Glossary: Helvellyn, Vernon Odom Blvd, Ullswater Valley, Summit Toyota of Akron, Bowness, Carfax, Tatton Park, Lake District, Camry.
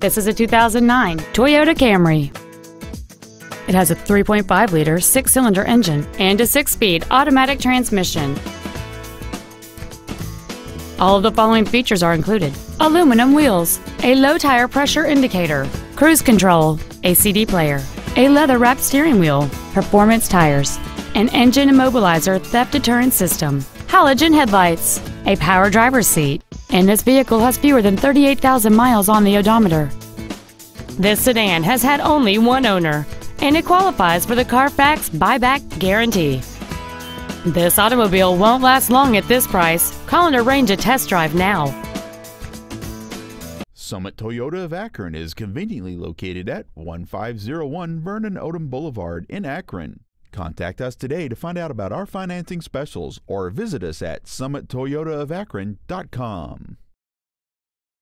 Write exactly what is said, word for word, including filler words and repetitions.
This is a two thousand nine Toyota Camry. It has a three point five liter six-cylinder engine and a six-speed automatic transmission. All of the following features are included: aluminum wheels, a low tire pressure indicator, cruise control, a C D player, a leather-wrapped steering wheel, performance tires, an engine immobilizer theft deterrent system, halogen headlights, a power driver's seat, and this vehicle has fewer than thirty-eight thousand miles on the odometer. This sedan has had only one owner, and it qualifies for the Carfax buyback guarantee. This automobile won't last long at this price. Call and arrange a test drive now. Summit Toyota of Akron is conveniently located at one five zero one Vernon Odom Boulevard in Akron. Contact us today to find out about our financing specials or visit us at summit toyota of akron dot com.